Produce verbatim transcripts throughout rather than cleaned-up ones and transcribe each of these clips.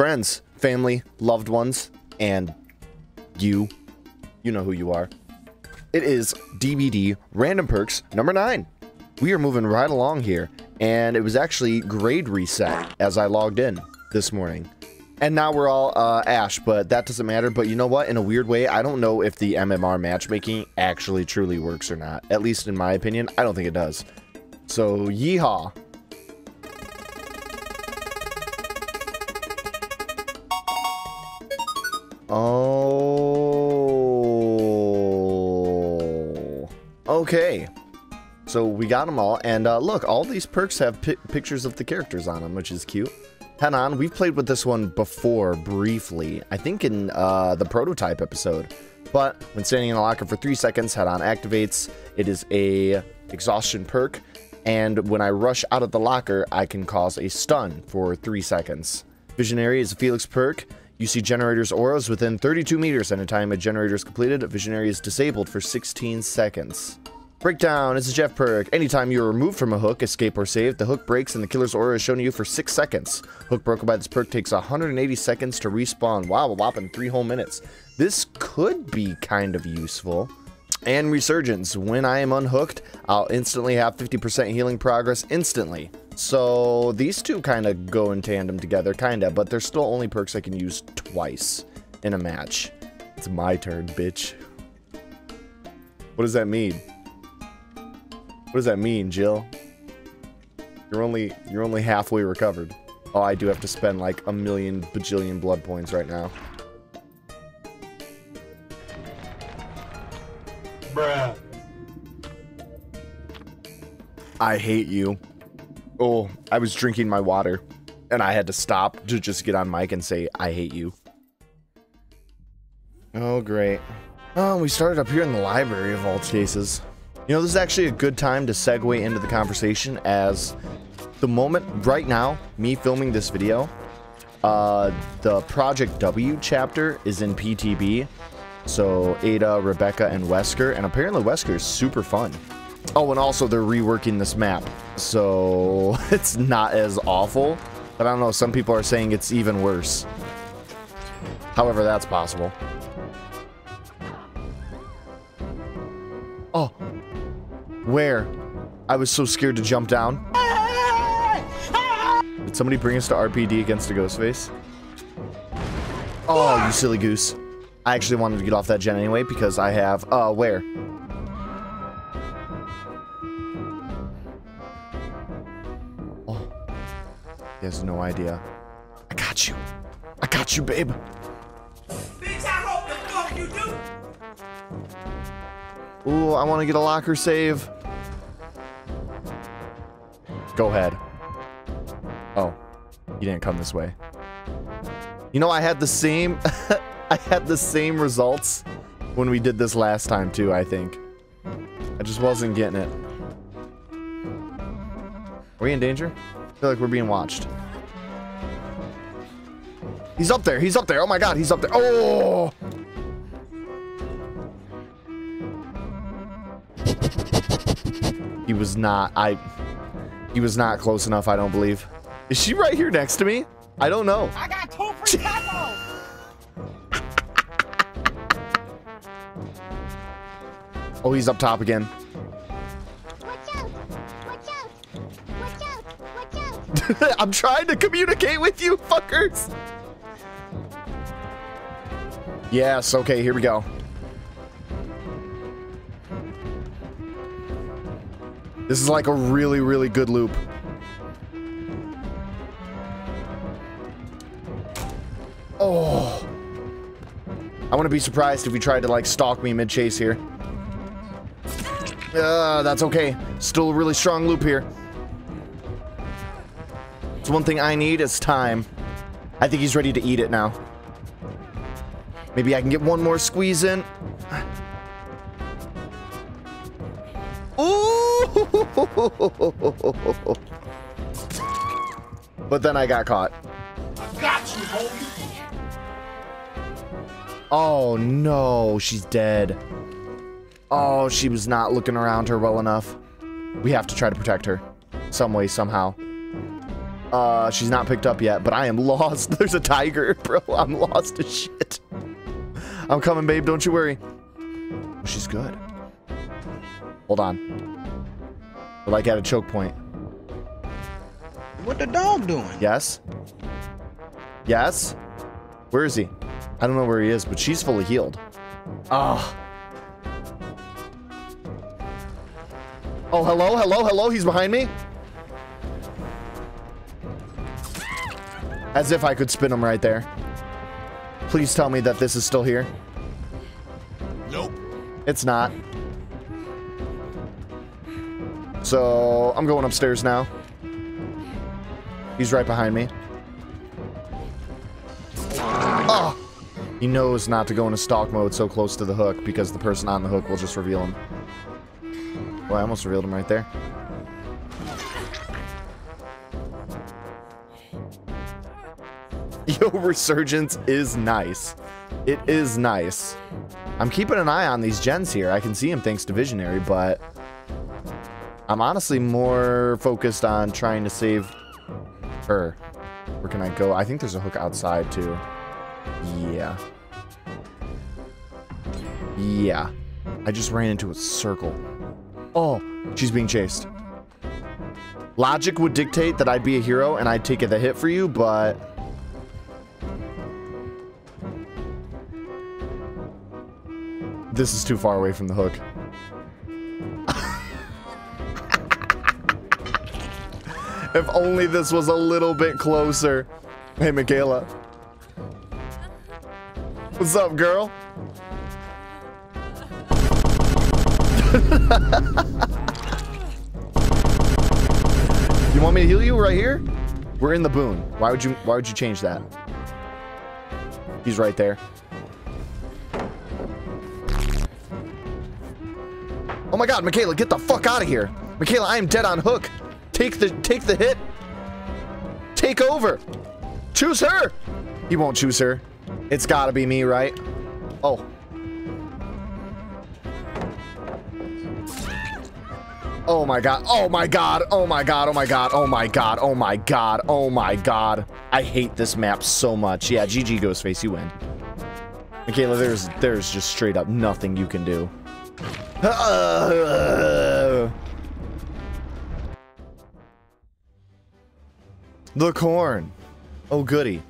friends, family, loved ones, and you. You know who you are. It is D B D Random Perks number nine. We are moving right along here, and it was actually grade reset as I logged in this morning. And now we're all uh, Ash, but that doesn't matter. But you know what? In a weird way, I don't know if the M M R matchmaking actually truly works or not. At least in my opinion, I don't think it does. So, yeehaw. Oh. Okay. So, we got them all. And uh, look, all these perks have pi pictures of the characters on them, which is cute. Head On, we've played with this one before, briefly, I think in uh, the prototype episode, but when standing in the locker for three seconds, Head On activates. It is a exhaustion perk, and when I rush out of the locker, I can cause a stun for three seconds. Visionary is a Felix perk. You see generator's auras within thirty-two meters, and a time a generator is completed, Visionary is disabled for sixteen seconds. Breakdown is a Jeff perk. Anytime you are removed from a hook, escape or save, the hook breaks and the killer's aura is shown to you for six seconds. Hook broken by this perk takes one hundred eighty seconds to respawn. Wow, a whopping three whole minutes. This could be kind of useful. And Resurgence. When I am unhooked, I'll instantly have fifty percent healing progress instantly. So these two kind of go in tandem together, kind of, but they're still only perks I can use twice in a match. It's my turn, bitch. What does that mean? What does that mean, Jill? You're only you're only halfway recovered. Oh, I do have to spend like a million bajillion blood points right now. Bruh. I hate you. Oh, I was drinking my water, and I had to stop to just get on mic and say, I hate you. Oh, great. Oh, we started up here in the library of all cases. You know, this is actually a good time to segue into the conversation, as the moment right now, me filming this video, uh, the Project W chapter is in P T B. So Ada, Rebecca, and Wesker, and apparently Wesker is super fun. Oh, and also they're reworking this map, so it's not as awful, but I don't know, some people are saying it's even worse. However, that's possible. Oh. Where? I was so scared to jump down. Did somebody bring us to R P D against a Ghost Face? Oh, you silly goose. I actually wanted to get off that gen anyway because I have... Uh, where? Oh. He has no idea. I got you. I got you, babe. Bitch, I hope the fuck you do. Ooh, I want to get a locker save. Go ahead. Oh, you didn't come this way. You know, I had the same... I had the same results when we did this last time, too, I think. I just wasn't getting it. Are we in danger? I feel like we're being watched. He's up there. He's up there. Oh, my God. He's up there. Oh! He was not, I, he was not close enough, I don't believe. Is she right here next to me? I don't know. I got two free tacos. Oh, he's up top again. Watch out. Watch out. Watch out. Watch out. I'm trying to communicate with you fuckers. Yes, okay, here we go. This is like a really, really good loop. Oh. I wouldn't be surprised if he tried to, like, stalk me mid-chase here. Uh, that's okay. Still a really strong loop here. It's one thing I need is time. I think he's ready to eat it now. Maybe I can get one more squeeze in. Ooh! But then I got caught. I got you, homie. Oh no, she's dead. Oh, she was not looking around her well enough. We have to try to protect her. Some way, somehow. Uh, she's not picked up yet, but I am lost. There's a tiger, bro. I'm lost as shit. I'm coming, babe. Don't you worry. She's good. Hold on. We're like at a choke point. What the dog doing? Yes. Yes. Where is he? I don't know where he is, but she's fully healed. Ah. Oh. oh, hello, hello, hello. He's behind me. As if I could spin him right there. Please tell me that this is still here. Nope. It's not. So, I'm going upstairs now. He's right behind me. Oh! He knows not to go into stalk mode so close to the hook because the person on the hook will just reveal him. Well, I almost revealed him right there. Yo, Resurgence is nice. It is nice. I'm keeping an eye on these gens here. I can see him thanks to Visionary, but I'm honestly more focused on trying to save her. Where can I go? I think there's a hook outside too. Yeah. Yeah. I just ran into a circle. Oh, she's being chased. Logic would dictate that I'd be a hero and I'd take the hit for you, but... this is too far away from the hook. If only this was a little bit closer. Hey, Mikaela. What's up, girl? You want me to heal you right here? We're in the boon. Why would you why would you change that? He's right there. Oh my god, Mikaela, get the fuck out of here. Mikaela, I am dead on hook. Take the take the hit. Take over. Choose her. He won't choose her. It's gotta be me, right? Oh. Oh my god. Oh my god. Oh my god. Oh my god. Oh my god. Oh my god. Oh my god. I hate this map so much. Yeah, G G Ghost Face, you win. Mikaela, there's there's just straight up nothing you can do. Uh, the corn. Oh, goody.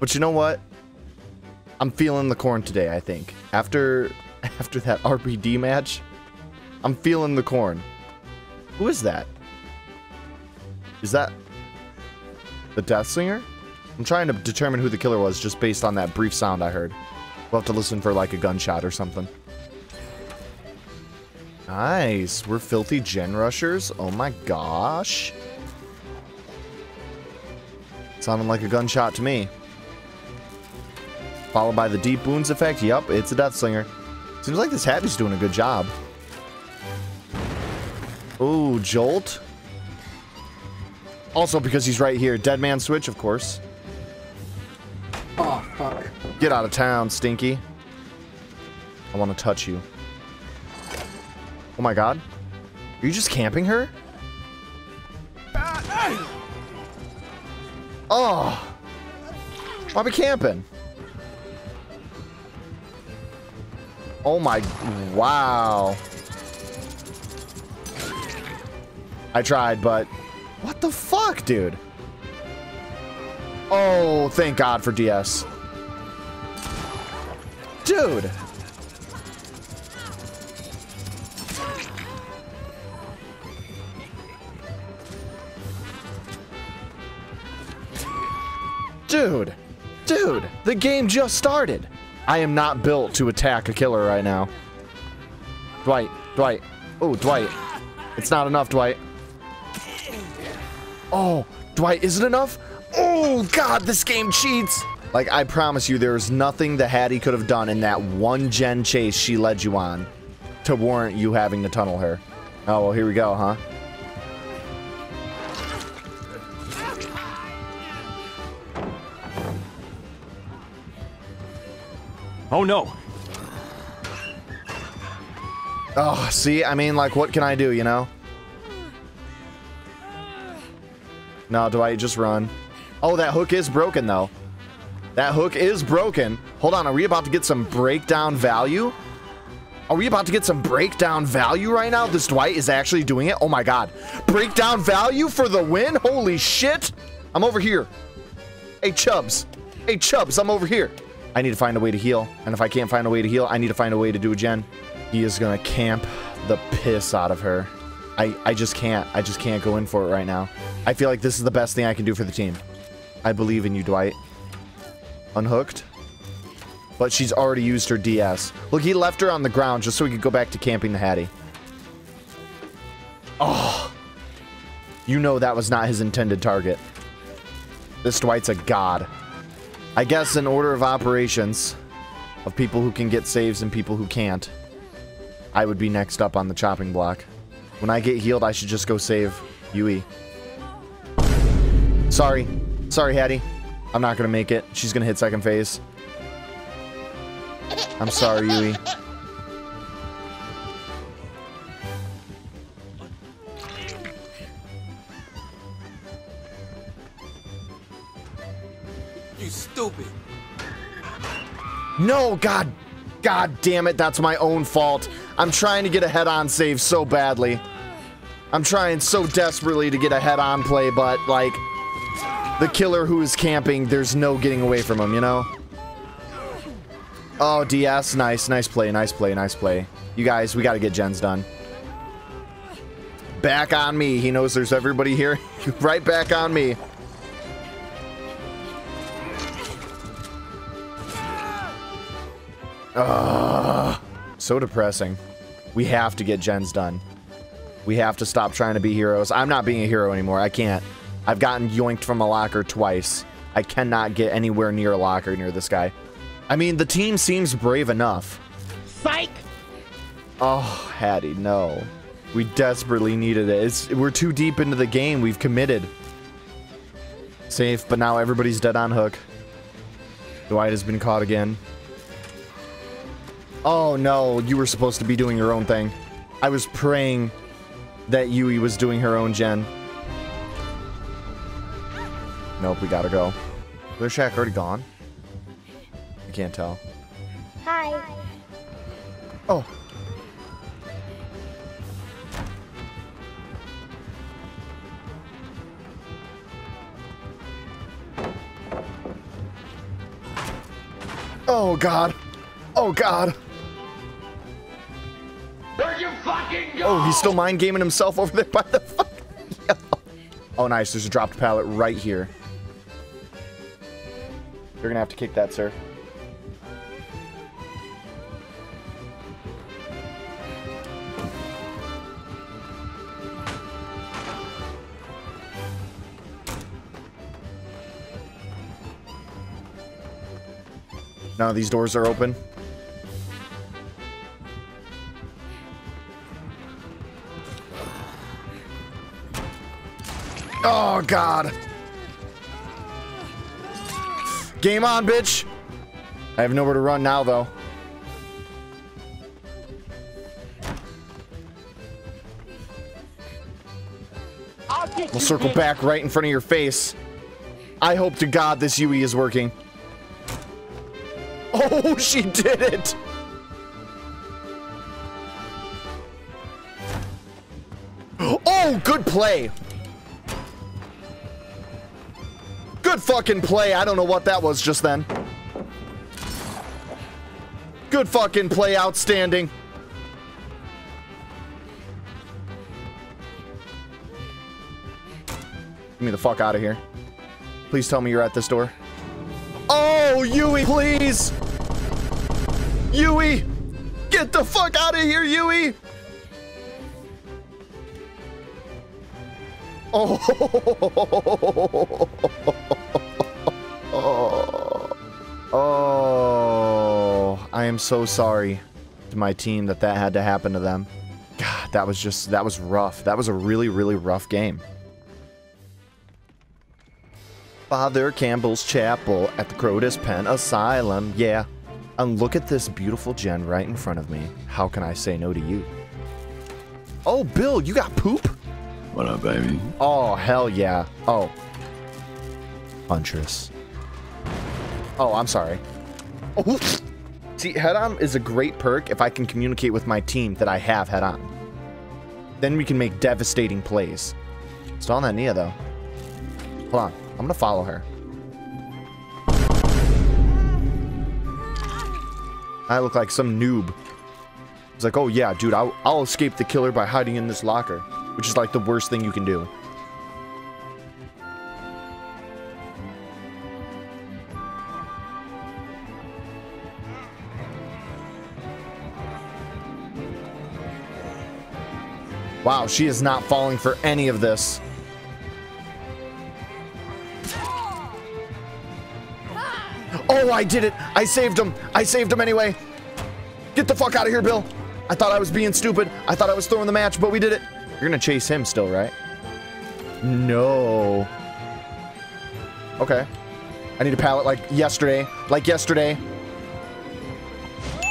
But you know what? I'm feeling the corn today, I think. After after that R P D match, I'm feeling the corn. Who is that? Is that the Deathslinger? I'm trying to determine who the killer was just based on that brief sound I heard. We'll have to listen for like a gunshot or something. Nice. We're filthy gen rushers. Oh my gosh. Sounded like a gunshot to me. Followed by the deep wounds effect. Yup, it's a Deathslinger. Seems like this Hattie's doing a good job. Ooh, Jolt. Also because he's right here. Dead Man Switch, of course. Oh, fuck. Get out of town, Stinky. I want to touch you. Oh my god. Are you just camping her? Oh! Why are we camping? Oh my... wow. I tried, but... what the fuck, dude? Oh, thank god for D S. Dude! Dude, dude, the game just started. I am not built to attack a killer right now. Dwight, Dwight, oh, Dwight. It's not enough, Dwight. Oh, Dwight, is it enough? Oh, God, this game cheats. Like, I promise you, there is nothing that Hattie could have done in that one gen chase she led you on to warrant you having to tunnel her. Oh, well, here we go, huh? Oh, no. Oh, see, I mean, like, what can I do, you know? No, Dwight, just run. Oh, that hook is broken, though. That hook is broken. Hold on, are we about to get some breakdown value? Are we about to get some breakdown value right now? This Dwight is actually doing it. Oh, my God. Breakdown value for the win? Holy shit. I'm over here. Hey, Chubbs. Hey, Chubbs, I'm over here. I need to find a way to heal. And if I can't find a way to heal, I need to find a way to do a gen. He is going to camp the piss out of her. I, I just can't. I just can't go in for it right now. I feel like this is the best thing I can do for the team. I believe in you, Dwight. Unhooked. But she's already used her D S. Look, he left her on the ground just so he could go back to camping the Hattie. Oh. You know that was not his intended target. This Dwight's a god. I guess in order of operations of people who can get saves and people who can't, I would be next up on the chopping block. When I get healed, I should just go save Yui. Sorry. Sorry, Hattie. I'm not going to make it. She's going to hit second phase. I'm sorry, Yui. You stupid. No, God. God damn it. That's my own fault. I'm trying to get a head-on save so badly. I'm trying so desperately to get a head-on play, but, like, the killer who is camping, there's no getting away from him, you know? Oh, D S, nice, nice play, nice play, nice play. You guys, we gotta get gens done. Back on me. He knows there's everybody here. Right back on me. Ugh. So depressing. We have to get gens done. We have to stop trying to be heroes. I'm not being a hero anymore. I can't. I've gotten yoinked from a locker twice. I cannot get anywhere near a locker near this guy. I mean, the team seems brave enough. Psych! Oh, Hattie, no. We desperately needed it. It's, we're too deep into the game. We've committed. Safe, but now everybody's dead on hook. Dwight has been caught again. Oh, no. You were supposed to be doing your own thing. I was praying that Yui was doing her own gen. Nope, we gotta go. Clear Shack already gone? Can't tell. Hi. Oh. Oh God. Oh God. Where'd you fucking go? Oh, he's still mind gaming himself over there by the fucking. Oh, nice. There's a dropped pallet right here. You're gonna have to kick that, sir. None of these doors are open. Oh, God. Game on, bitch. I have nowhere to run now, though. We'll circle back right in front of your face. I hope to God this U E is working. Oh, she did it! Oh, good play! Good fucking play! I don't know what that was just then. Good fucking play, outstanding. Get me the fuck out of here. Please tell me you're at this door. Oh, Yui, please! Yui! Get the fuck out of here, Yui! Oh. Oh. Oh. I am so sorry to my team that that had to happen to them. God, that was just, that was rough. That was a really, really rough game. Father Campbell's Chapel at the Crotus Pen Asylum, yeah. And look at this beautiful gen right in front of me. How can I say no to you? Oh, Bill, you got poop? What up, baby? Oh, hell yeah. Oh. Huntress. Oh, I'm sorry. Oh, see, Head On is a great perk if I can communicate with my team that I have Head On. Then we can make devastating plays. Still on that Nia, though. Hold on. I'm going to follow her. I look like some noob. It's like, oh, yeah, dude, I'll, I'll escape the killer by hiding in this locker, which is like the worst thing you can do. Wow, she is not falling for any of this. Oh, I did it! I saved him! I saved him anyway! Get the fuck out of here, Bill! I thought I was being stupid. I thought I was throwing the match, but we did it. You're gonna chase him still, right? No. Okay. I need a pallet like yesterday. Like yesterday.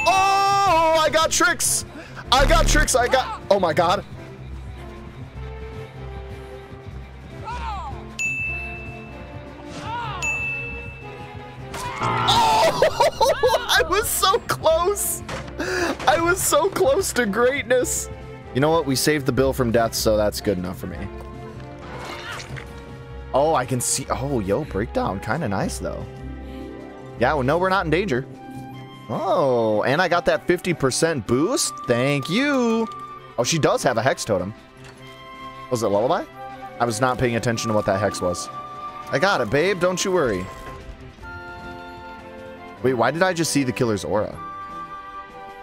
Oh, I got tricks! I got tricks, I got... Oh my god. Oh, I was so close. I was so close to greatness. You know what? We saved the Bill from death, so that's good enough for me. Oh, I can see. Oh, yo, Breakdown. Kind of nice, though. Yeah, well, no, we're not in danger. Oh, and I got that fifty percent boost. Thank you. Oh, she does have a hex totem. Was it Lullaby? I was not paying attention to what that hex was. I got it, babe. Don't you worry. Wait, why did I just see the killer's aura?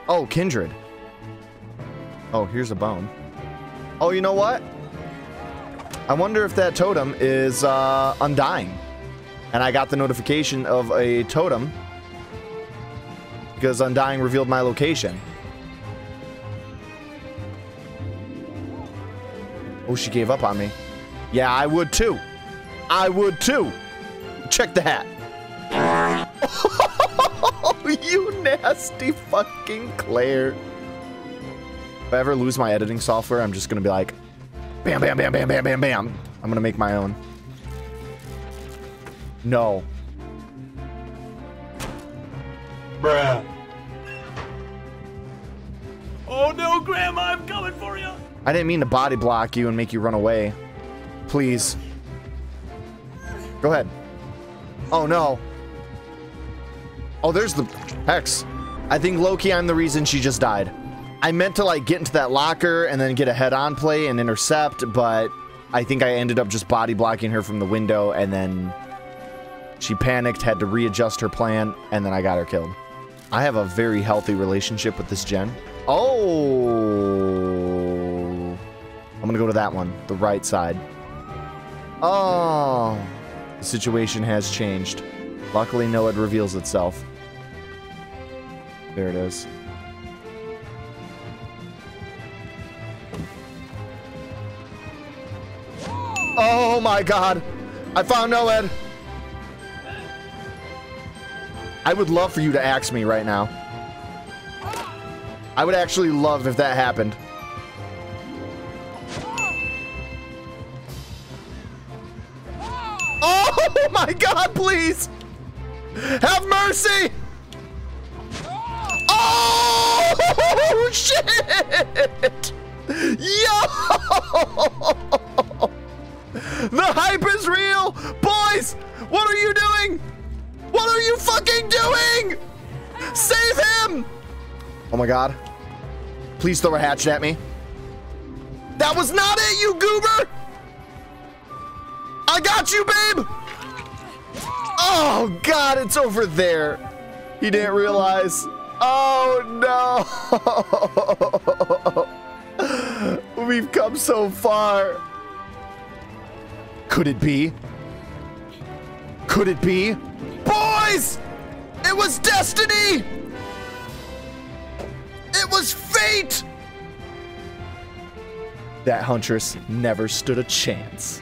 Oh, Kindred. Oh, here's a bone. Oh, you know what? I wonder if that totem is uh, Undying. And I got the notification of a totem because Undying revealed my location. Oh, she gave up on me. Yeah, I would too. I would too. Check the hat. You nasty fucking Claire. If I ever lose my editing software, I'm just gonna be like, bam, bam, bam, bam, bam, bam, bam. I'm gonna make my own. No. Bruh. Oh no, Grandma, I'm coming for you. I didn't mean to body block you and make you run away. Please. Go ahead. Oh no. Oh, there's the hex. I think low-key I'm the reason she just died. I meant to like get into that locker and then get a head-on play and intercept, but I think I ended up just body blocking her from the window and then she panicked, had to readjust her plan, and then I got her killed. I have a very healthy relationship with this gen. Oh, I'm gonna go to that one, the right side. Oh, the situation has changed. Luckily, NOED reveals itself. There it is. Oh my god! I found NOED! I would love for you to axe me right now. I would actually love if that happened. Oh my god, please! Have mercy! Oh, shit! Yo! The hype is real! Boys, what are you doing? What are you fucking doing? Save him! Oh my god. Please throw a hatchet at me. That was not it, you goober! I got you, babe! Oh god, it's over there. He didn't realize. Oh no. We've come so far. Could it be? Could it be? Boys! It was destiny! It was fate! That Huntress never stood a chance.